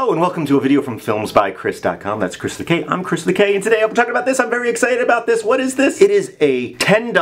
Hello and welcome to a video from FilmsByChris.com. That's Chris with a K. I'm Chris with a K, and today I'm talking about this. I'm very excited about this. What is this? It is a $10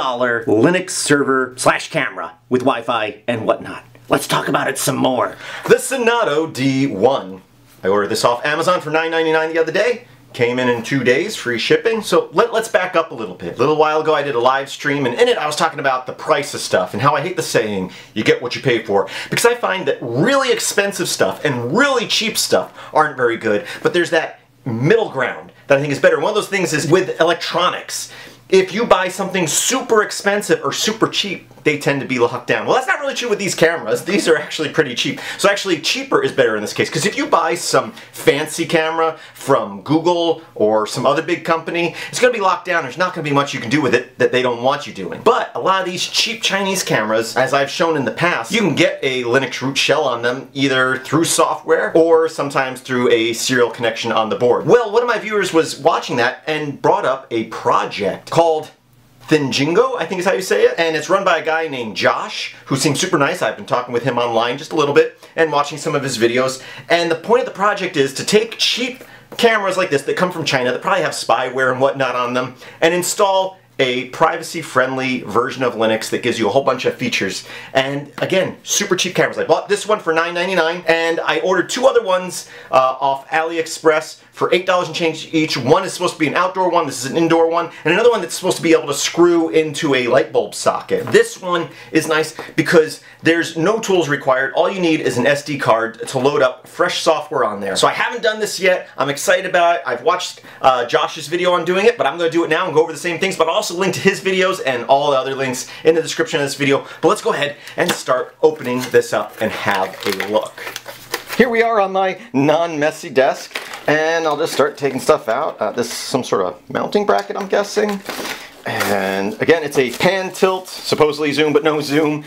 Linux server / camera with Wi-Fi and whatnot. Let's talk about it some more. The Sonato D1. I ordered this off Amazon for $9.99 the other day. Came in 2 days, free shipping. So let's back up a little bit. A little while ago I did a live stream, and in it I was talking about the price of stuff and how I hate the saying, you get what you pay for. Because I find that really expensive stuff and really cheap stuff aren't very good, but there's that middle ground that I think is better. One of those things is with electronics. If you buy something super expensive or super cheap, they tend to be locked down. Well, that's not really true with these cameras. These are actually pretty cheap. So actually cheaper is better in this case, because if you buy some fancy camera from Google or some other big company, it's going to be locked down. There's not going to be much you can do with it that they don't want you doing. But a lot of these cheap Chinese cameras, as I've shown in the past, you can get a Linux root shell on them either through software or sometimes through a serial connection on the board. Well, one of my viewers was watching that and brought up a project called Thingino, I think is how you say it, and it's run by a guy named Josh, who seems super nice. I've been talking with him online just a little bit and watching some of his videos, and the point of the project is to take cheap cameras like this that come from China that probably have spyware and whatnot on them, and install a privacy-friendly version of Linux that gives you a whole bunch of features. And again, super cheap cameras. I bought this one for $9.99, and I ordered two other ones off AliExpress for $8 and change each. One is supposed to be an outdoor one, this is an indoor one, and another one that's supposed to be able to screw into a light bulb socket. This one is nice because there's no tools required. All you need is an SD card to load up fresh software on there. So I haven't done this yet. I'm excited about it. I've watched Josh's video on doing it, but I'm going to do it now and go over the same things, but also link to his videos and all the other links in the description of this video. But let's go ahead and start opening this up and have a look. Here we are on my non-messy desk, and I'll just start taking stuff out. This is some sort of mounting bracket, I'm guessing. And again, it's a pan tilt, supposedly zoom but no zoom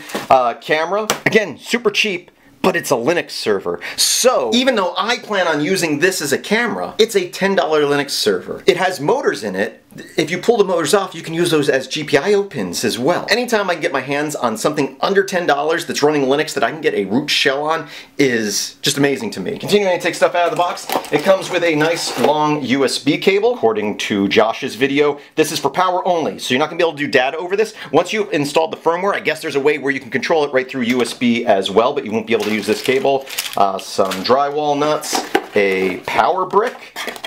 camera. Again, super cheap, but it's a Linux server. So even though I plan on using this as a camera, it's a $10 Linux server. It has motors in it. If you pull the motors off, you can use those as GPIO pins as well. Anytime I can get my hands on something under $10 that's running Linux that I can get a root shell on is just amazing to me. Continuing to take stuff out of the box, it comes with a nice long USB cable. According to Josh's video, this is for power only, so you're not going to be able to do data over this. Once you've installed the firmware, I guess there's a way where you can control it right through USB as well, but you won't be able to use this cable. Some drywall nuts, a power brick,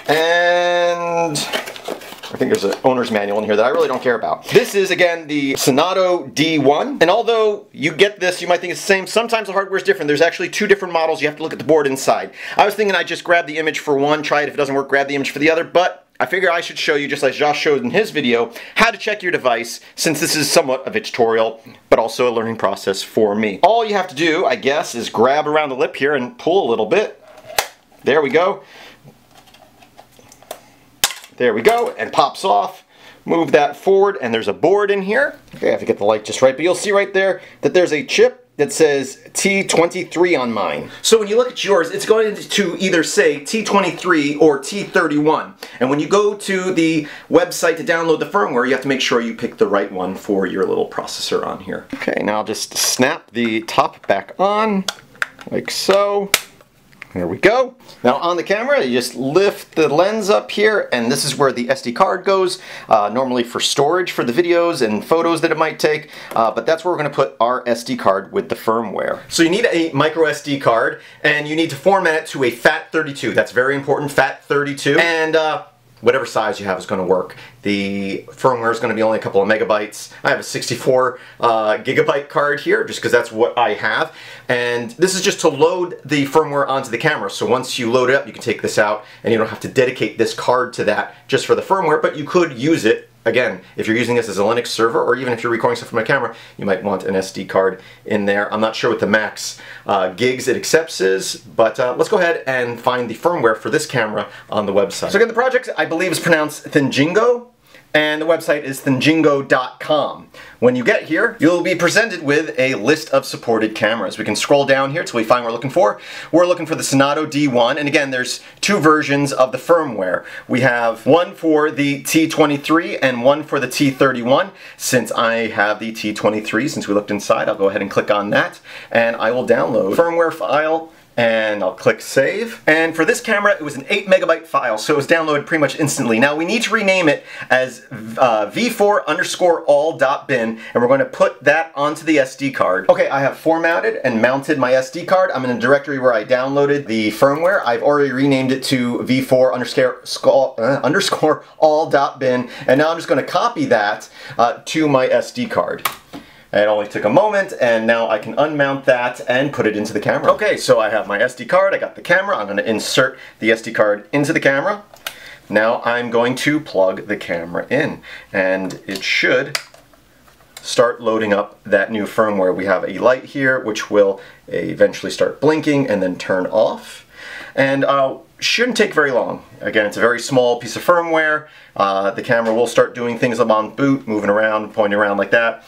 and I think there's an owner's manual in here that I really don't care about. This is, again, the Sonato D1, and although you get this, you might think it's the same. Sometimes the hardware is different. There's actually two different models. You have to look at the board inside. I was thinking I'd just grab the image for one, try it. If it doesn't work, grab the image for the other, but I figure I should show you, just like Josh showed in his video, how to check your device, since this is somewhat of a tutorial, but also a learning process for me. All you have to do, I guess, is grab around the lip here and pull a little bit. There we go. There we go, and pops off. Move that forward, and there's a board in here. Okay, I have to get the light just right, but you'll see right there that there's a chip that says T23 on mine. So when you look at yours, it's going to either say T23 or T31. And when you go to the website to download the firmware, you have to make sure you pick the right one for your little processor on here. Okay, now I'll just snap the top back on, like so. There we go. Now on the camera, you just lift the lens up here, and this is where the SD card goes, normally for storage for the videos and photos that it might take, but that's where we're going to put our SD card with the firmware. So you need a micro SD card, and you need to format it to a FAT32. That's very important, FAT32. And whatever size you have is going to work. The firmware is going to be only a couple of megabytes. I have a 64 gigabyte card here just because that's what I have. And this is just to load the firmware onto the camera. So once you load it up, you can take this out and you don't have to dedicate this card to that just for the firmware, but you could use it. Again, if you're using this as a Linux server, or even if you're recording stuff from a camera, you might want an SD card in there. I'm not sure what the max gigs it accepts is, but let's go ahead and find the firmware for this camera on the website. So again, the project, I believe, is pronounced Thingino, and the website is thingino.com. When you get here, you'll be presented with a list of supported cameras. We can scroll down here till we find what we're looking for. We're looking for the Sonato D1, and again, there's two versions of the firmware. We have one for the T23 and one for the T31. Since I have the T23, since we looked inside, I'll go ahead and click on that, and I will download the firmware file and I'll click save. And for this camera, it was an 8 MB file, so it was downloaded pretty much instantly. Now we need to rename it as v4_all.bin, and we're going to put that onto the SD card. Okay, I have formatted and mounted my SD card. I'm in a directory where I downloaded the firmware. I've already renamed it to v4_all.bin, and now I'm just going to copy that to my SD card. It only took a moment, and now I can unmount that and put it into the camera. Okay, so I have my SD card, I got the camera, I'm going to insert the SD card into the camera. Now I'm going to plug the camera in, and it should start loading up that new firmware. We have a light here, which will eventually start blinking and then turn off. And shouldn't take very long. Again, it's a very small piece of firmware. The camera will start doing things on boot, moving around, pointing around like that.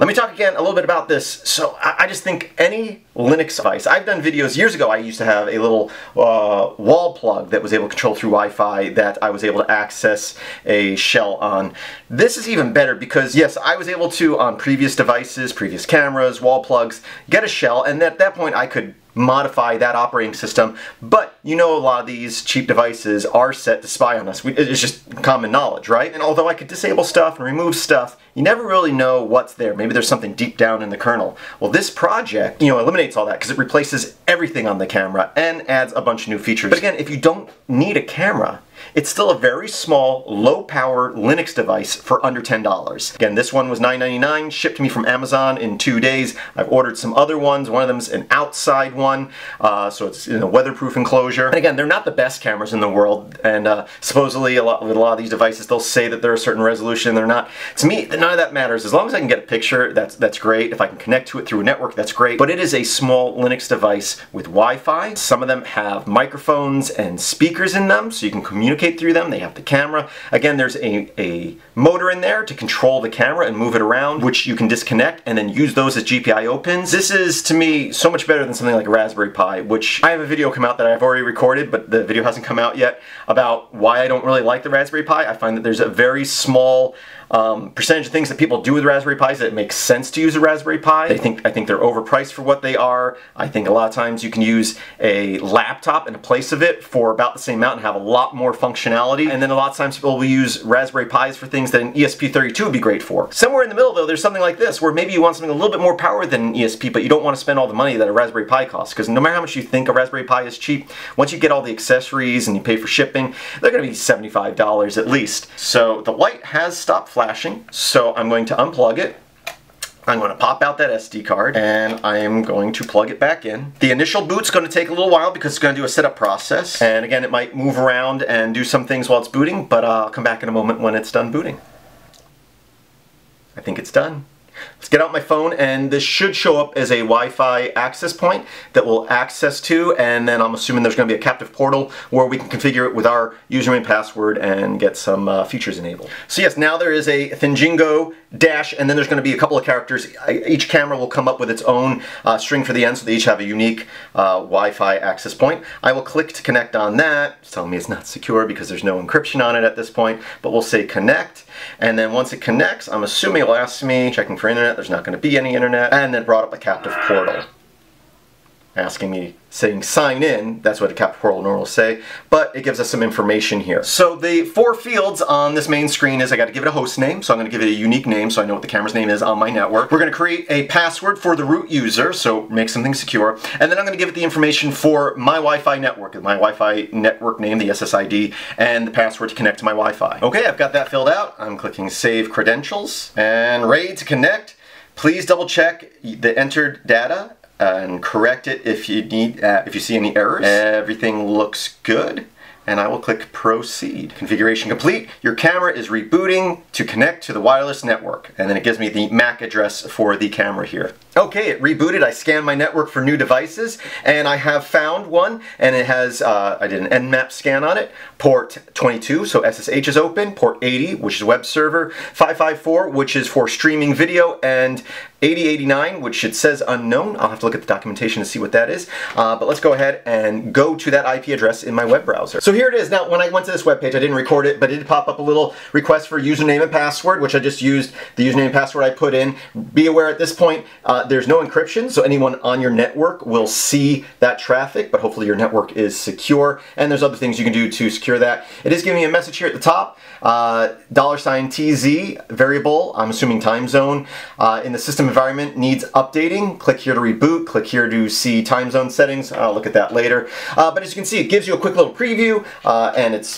Let me talk again a little bit about this. So I just think any Linux device, I've done videos years ago, I used to have a little wall plug that was able to control through Wi-Fi that I was able to access a shell on. This is even better because yes, I was able to, on previous devices, previous cameras, wall plugs, get a shell, and at that point I could modify that operating system, but you know a lot of these cheap devices are set to spy on us. It's just common knowledge, right? And although I could disable stuff and remove stuff, you never really know what's there. Maybe there's something deep down in the kernel. Well, this project, you know, eliminates all that because it replaces everything on the camera and adds a bunch of new features. But again, if you don't need a camera, it's still a very small, low-power Linux device for under $10. Again, this one was $9.99, shipped to me from Amazon in 2 days. I've ordered some other ones. One of them's an outside one, so it's in a weatherproof enclosure. And again, they're not the best cameras in the world, and supposedly with a lot of these devices, they'll say that they're a certain resolution, and they're not. To me, none of that matters. As long as I can get a picture, that's great. If I can connect to it through a network, that's great. But it is a small Linux device with Wi-Fi. Some of them have microphones and speakers in them, so you can communicate through them. They have the camera. Again, there's a motor in there to control the camera and move it around, which you can disconnect and then use those as GPIO pins. This is, to me, so much better than something like a Raspberry Pi, which I have a video come out that I've already recorded, but the video hasn't come out yet, about why I don't really like the Raspberry Pi. I find that there's a very small percentage of things that people do with Raspberry Pis that it makes sense to use a Raspberry Pi. I think they're overpriced for what they are. I think a lot of times you can use a laptop in a place of it for about the same amount and have a lot more functionality. And then a lot of times people will use Raspberry Pis for things that an ESP32 would be great for. Somewhere in the middle though, there's something like this where maybe you want something a little bit more power than an ESP, but you don't want to spend all the money that a Raspberry Pi costs, because no matter how much you think a Raspberry Pi is cheap, once you get all the accessories and you pay for shipping, they're going to be $75 at least. So the light has stopped flashing, so I'm going to unplug it. I'm going to pop out that SD card, and I am going to plug it back in. The initial boot's going to take a little while because it's going to do a setup process, and again, it might move around and do some things while it's booting, but I'll come back in a moment when it's done booting. I think it's done. Let's get out my phone, and this should show up as a Wi-Fi access point that we'll access to, and then I'm assuming there's going to be a captive portal where we can configure it with our username and password and get some features enabled. So yes, now there is a Thingino dash, and then there's going to be a couple of characters. Each camera will come up with its own string for the end, so they each have a unique Wi-Fi access point. I will click to connect on that. It's telling me it's not secure because there's no encryption on it at this point, but we'll say connect, and then once it connects, I'm assuming it'll ask me, checking for internet, there's not going to be any internet, and then brought up a captive portal. Asking me, saying sign in, that's what a captive portal normally say, but it gives us some information here. So the four fields on this main screen is I got to give it a host name, so I'm going to give it a unique name so I know what the camera's name is on my network. We're going to create a password for the root user, so make something secure, and then I'm going to give it the information for my Wi-Fi network, my Wi-Fi network name, the SSID, and the password to connect to my Wi-Fi. Okay, I've got that filled out. I'm clicking Save Credentials, and ready to connect. Please double check the entered data and correct it if you need, if you see any errors. Everything looks good, and I will click proceed. Configuration complete. Your camera is rebooting to connect to the wireless network, and then it gives me the MAC address for the camera here. Okay, it rebooted. I scanned my network for new devices, and I have found one, and it has, I did an Nmap scan on it, port 22, so SSH is open, port 80, which is web server, 554, which is for streaming video, and 8089, which it says unknown. I'll have to look at the documentation to see what that is. But let's go ahead and go to that IP address in my web browser. So here it is. Now, when I went to this web page, I didn't record it, but it did pop up a little request for username and password, which I just used the username and password I put in. Be aware at this point, there's no encryption, so anyone on your network will see that traffic, but hopefully your network is secure, and there's other things you can do to secure that. It is giving me a message here at the top, $TZ, variable, I'm assuming time zone, in the system environment needs updating. Click here to reboot, click here to see time zone settings. I'll look at that later. But as you can see, it gives you a quick little preview, and it's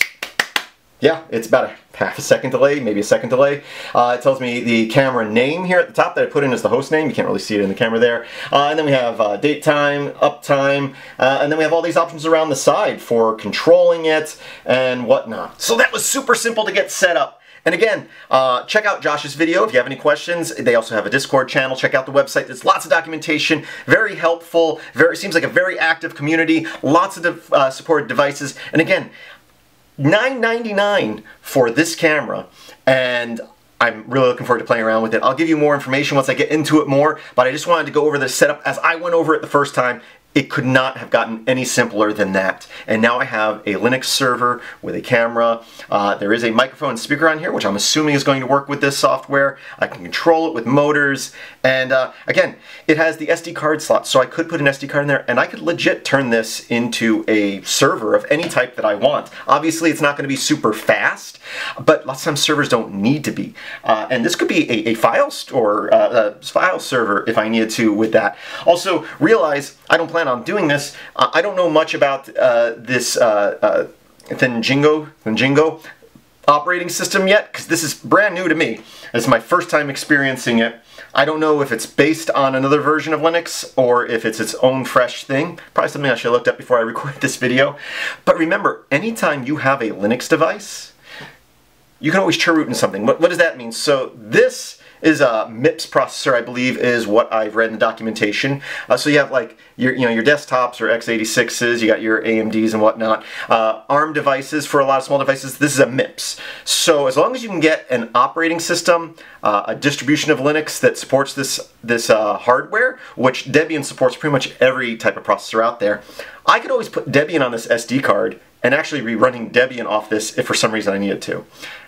about a half a second delay, maybe a second delay. It tells me the camera name here at the top that I put in as the host name. You can't really see it in the camera there. And then we have date time, uptime, and then we have all these options around the side for controlling it and whatnot. So that was super simple to get set up. And again, check out Josh's video if you have any questions. They also have a Discord channel. Check out the website. There's lots of documentation. Very helpful. Seems like a very active community. Lots of supported devices. And again, $9.99 for this camera, and I'm really looking forward to playing around with it. I'll give you more information once I get into it more, but I just wanted to go over this setup as I went over it the first time. It could not have gotten any simpler than that. And now I have a Linux server with a camera. There is a microphone and speaker on here, which I'm assuming is going to work with this software. I can control it with motors. And again, it has the SD card slot, so I could put an SD card in there, and I could legit turn this into a server of any type that I want. Obviously, it's not going to be super fast, but lots of times servers don't need to be. And this could be a file store, a file server if I needed to with that. Also, realize I don't plan on doing this. I don't know much about this Thingino operating system yet, because this is brand new to me. It's my first time experiencing it. I don't know if it's based on another version of Linux or if it's its own fresh thing. Probably something I should have looked up before I recorded this video. But remember, anytime you have a Linux device, you can always chroot in something. What does that mean? So this is a MIPS processor, I believe, is what I've read in the documentation. So you have like your desktops or x86s, you got your AMDs and whatnot, ARM devices for a lot of small devices. This is a MIPS. So as long as you can get an operating system, a distribution of Linux that supports this hardware, which Debian supports pretty much every type of processor out there, I could always put Debian on this SD card and actually be running Debian off this if for some reason I needed to.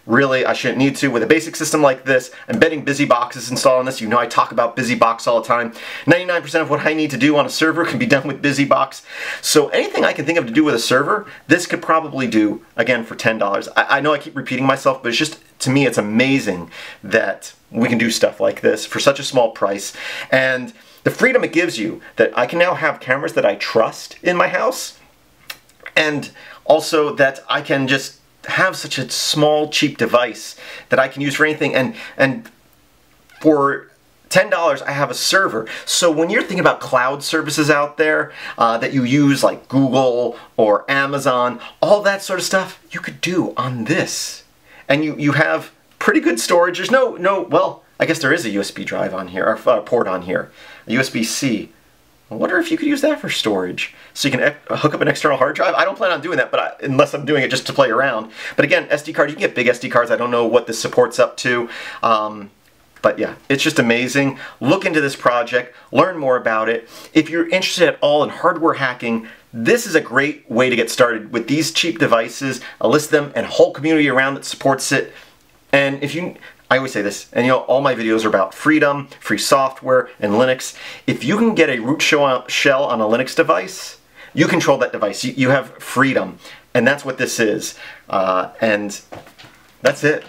Really, I shouldn't need to. With a basic system like this, embedding BusyBox is installed on this. You know I talk about BusyBox all the time. 99% of what I need to do on a server can be done with BusyBox. So anything I can think of to do with a server, this could probably do, again, for $10. I know I keep repeating myself, but it's just, to me, it's amazing that we can do stuff like this for such a small price. And the freedom it gives you, that I can now have cameras that I trust in my house, and also that I can just have such a small, cheap device that I can use for anything, and for $10 I have a server. So when you're thinking about cloud services out there that you use, like Google or Amazon, all that sort of stuff you could do on this. And you have pretty good storage. There's well, I guess there is a USB drive on here, or port on here, a USB-C. I wonder if you could use that for storage. So you can hook up an external hard drive. I don't plan on doing that, but unless I'm doing it just to play around. But again, SD card, you can get big SD cards. I don't know what this supports up to. But yeah, it's just amazing. Look into this project, learn more about it. If you're interested at all in hardware hacking, this is a great way to get started with these cheap devices. I'll list them and a whole community around that supports it. And if you, I always say this, and all my videos are about freedom, free software, and Linux. If you can get a root shell on a Linux device, you control that device. You have freedom, and that's what this is. And that's it.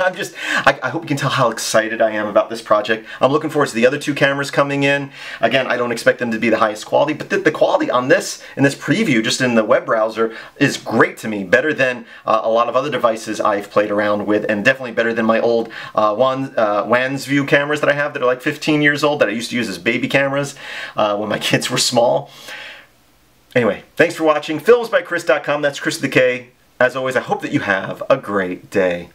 I'm just, I hope you can tell how excited I am about this project. I'm looking forward to the other two cameras coming in. Again, I don't expect them to be the highest quality, but the quality on this, in this preview, just in the web browser, is great to me. Better than a lot of other devices I've played around with, and definitely better than my old Wansview cameras that I have that are like 15 years old that I used to use as baby cameras when my kids were small. Anyway, thanks for watching. FilmsByChris.com, that's Chris with a K. As always, I hope that you have a great day.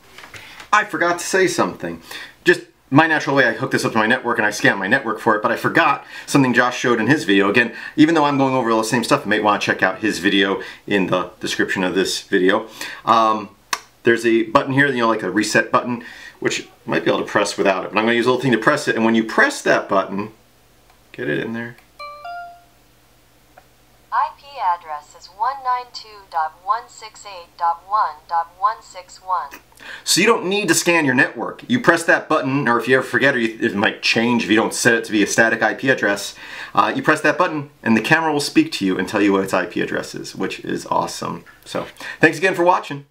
I forgot to say something. Just my natural way, I hook this up to my network and I scan my network for it, but I forgot something Josh showed in his video. Again, even though I'm going over all the same stuff, you may want to check out his video in the description of this video. There's a button here, like a reset button, which I might be able to press without it, but I'm going to use a little thing to press it, and when you press that button, get it in there. IP address is 192.168.1.161. So you don't need to scan your network. You press that button, or if you ever forget, or it might change if you don't set it to be a static IP address, you press that button and the camera will speak to you and tell you what its IP address is, which is awesome. So, thanks again for watching.